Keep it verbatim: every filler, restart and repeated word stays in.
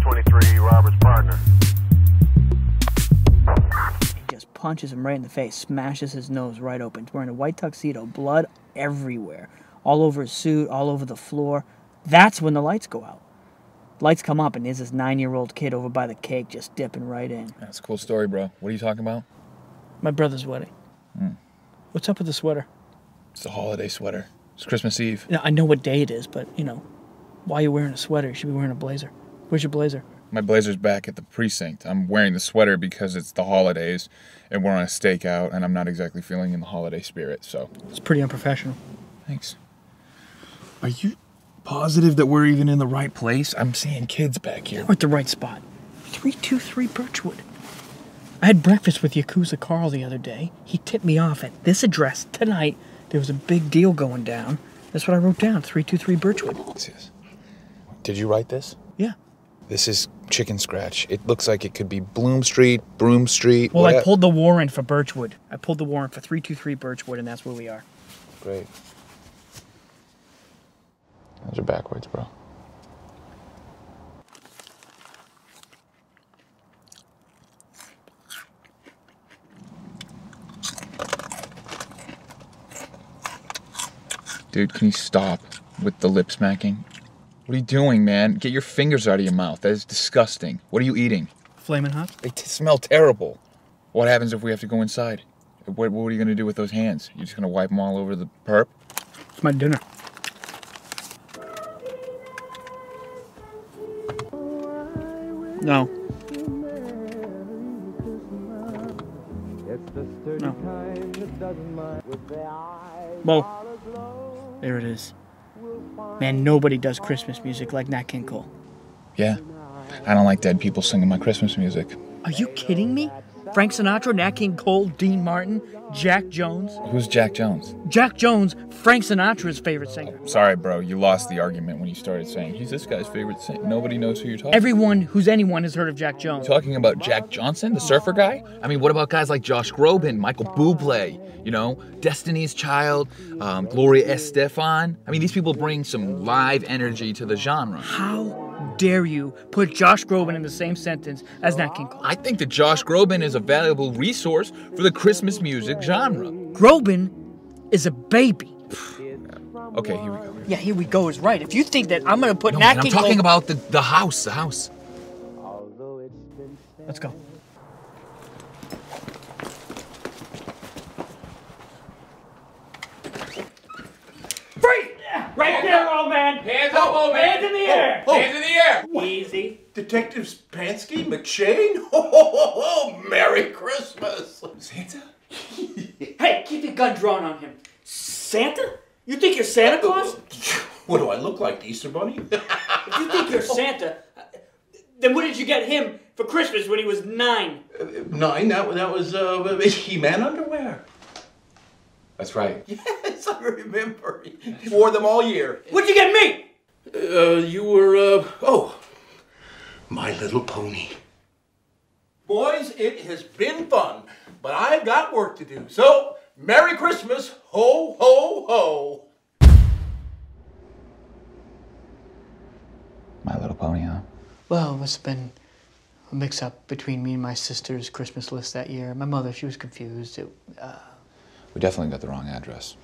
twenty-three, Robert's partner. He just punches him right in the face, smashes his nose right open. He's wearing a white tuxedo, blood everywhere, all over his suit, all over the floor. That's when the lights go out. Lights come up, and there's this nine-year-old kid over by the cake just dipping right in. That's a cool story, bro. What are you talking about? My brother's wedding. Mm. What's up with the sweater? It's a holiday sweater. It's Christmas Eve. Now, I know what day it is, but, you know, why are you wearing a sweater? You should be wearing a blazer. Where's your blazer? My blazer's back at the precinct. I'm wearing the sweater because it's the holidays, and we're on a stakeout, and I'm not exactly feeling in the holiday spirit, so... It's pretty unprofessional. Thanks. Are you... positive that we're even in the right place? I'm seeing kids back here. We're at the right spot. three two three Birchwood. I had breakfast with Yakuza Carl the other day. He tipped me off at this address tonight. There was a big deal going down. That's what I wrote down, three two three Birchwood. Yes. Did you write this? Yeah. This is chicken scratch. It looks like it could be Bloom Street, Broom Street. Well, whatever. I pulled the warrant for Birchwood. I pulled the warrant for three two three Birchwood, and that's where we are. Great. Those are backwards, bro. Dude, can you stop with the lip smacking? What are you doing, man? Get your fingers out of your mouth. That is disgusting. What are you eating? Flamin' Hot. They t- smell terrible. What happens if we have to go inside? What, what are you going to do with those hands? You're just going to wipe them all over the perp? It's my dinner. No. No. Well, there it is. Man, nobody does Christmas music like Nat King Cole. Yeah. I don't like dead people singing my Christmas music. Are you kidding me? Frank Sinatra, Nat King Cole, Dean Martin, Jack Jones. Who's Jack Jones? Jack Jones, Frank Sinatra's favorite singer. Oh, sorry, bro. You lost the argument when you started saying he's this guy's favorite singer. Nobody knows who you're talking about. Everyone who's anyone has heard of Jack Jones. Talking about Jack Johnson, the surfer guy? I mean, what about guys like Josh Groban, Michael Bublé, you know, Destiny's Child, um, Gloria Estefan? I mean, these people bring some live energy to the genre. How dare you put Josh Groban in the same sentence as Nat King Cole? I think that Josh Groban is a valuable resource for the Christmas music genre. Groban is a baby. Okay, here we go. Yeah, here we go is right. If you think that I'm going to put no, Nat King Cole... I'm talking about the, the house, the house. Let's go. Right there, old man! Hands up, old man! Hands in the air! Oh, oh. Hands in the air! What? Easy. Detectives Pansky, McShane? Ho, ho, ho, ho! Merry Christmas! Santa? Hey, keep your gun drawn on him. Santa? You think you're Santa Claus? What do I look like, the Easter Bunny? If you think you're Santa, then what did you get him for Christmas when he was nine? Uh, nine? That, that was uh, He-Man underwear. That's right. Yes, I remember. He wore them all year. What'd you get me? Uh, you were, uh, oh, My Little Pony. Boys, it has been fun, but I've got work to do. So, Merry Christmas, ho, ho, ho. My Little Pony, huh? Well, it must have been a mix-up between me and my sister's Christmas list that year. My mother, she was confused. It, uh... We definitely got the wrong address.